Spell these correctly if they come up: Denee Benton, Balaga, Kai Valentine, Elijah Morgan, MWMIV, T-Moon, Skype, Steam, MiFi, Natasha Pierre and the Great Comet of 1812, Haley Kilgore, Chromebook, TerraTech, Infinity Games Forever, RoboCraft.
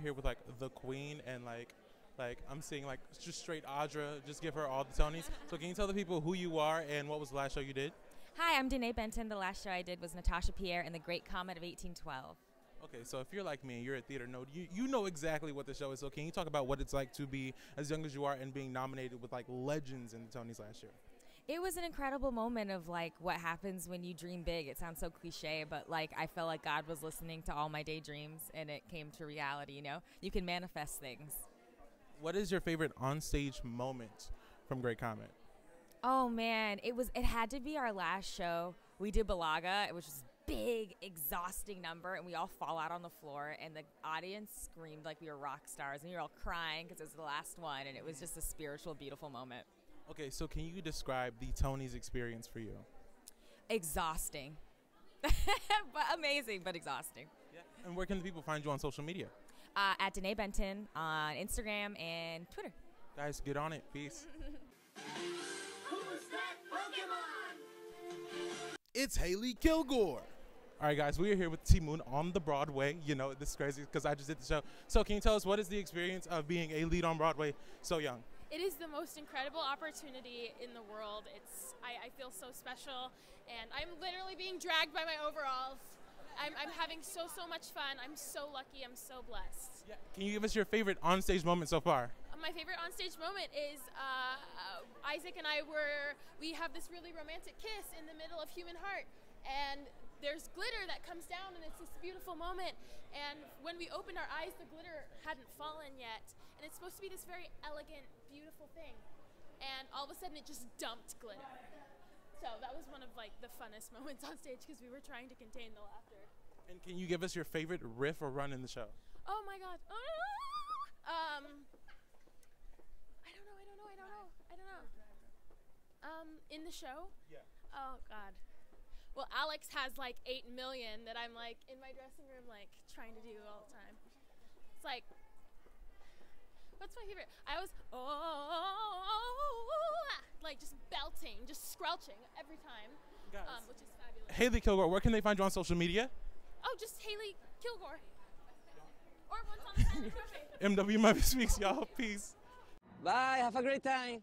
Here with like the queen and like I'm seeing like just straight Audra, just give her all the Tonys. So can you tell the people who you are and what was the last show you did? Hi, I'm Denee Benton. The last show I did was Natasha Pierre and the Great Comet of 1812. Okay, so if you're like me and you're a theater nerd, you know exactly what the show is. So can you talk about what it's like to be as young as you are and being nominated with like legends in the Tonys last year? It was an incredible moment of like what happens when you dream big. It sounds so cliche, but like I felt like God was listening to all my daydreams and it came to reality, you know? You can manifest things. What is your favorite onstage moment from Great Comet? Oh man, it had to be our last show. We did Balaga, which was a big, exhausting number, and we all fall out on the floor and the audience screamed like we were rock stars and we were all crying because it was the last one and it was just a spiritual, beautiful moment. Okay, so can you describe the Tonys experience for you? Exhausting, but amazing, but exhausting. Yeah. And where can the people find you on social media? At Denee Benton on Instagram and Twitter. Guys, get on it. Peace. Who's that Pokemon? It's Haley Kilgore. All right, guys, we are here with T-Moon on the Broadway. You know, this is crazy because I just did the show. So can you tell us what is the experience of being a lead on Broadway so young? It is the most incredible opportunity in the world. I feel so special, and I'm literally being dragged by my overalls. I'm having so much fun. I'm so lucky. I'm so blessed. Yeah. Can you give us your favorite onstage moment so far? My favorite onstage moment is Isaac and I we have this really romantic kiss in the middle of Human Heart, and there's glitter that comes down, and it's this beautiful moment. And when we opened our eyes, the glitter hadn't fallen yet. And it's supposed to be this very elegant, beautiful thing. And all of a sudden, it just dumped glitter. So that was one of like the funnest moments on stage because we were trying to contain the laughter. And can you give us your favorite riff or run in the show? Oh my God. I don't know. In the show? Yeah. Oh God. Well, Alex has like 8 million that I'm like in my dressing room like trying to do all the time. It's like, what's my favorite? I was like just belting, just scrouching every time, which is fabulous. Haley Kilgore, where can they find you on social media? Oh, just Haley Kilgore. Or once on the silent crochet. MWMIV speaks, y'all. Peace. Bye. Have a great time.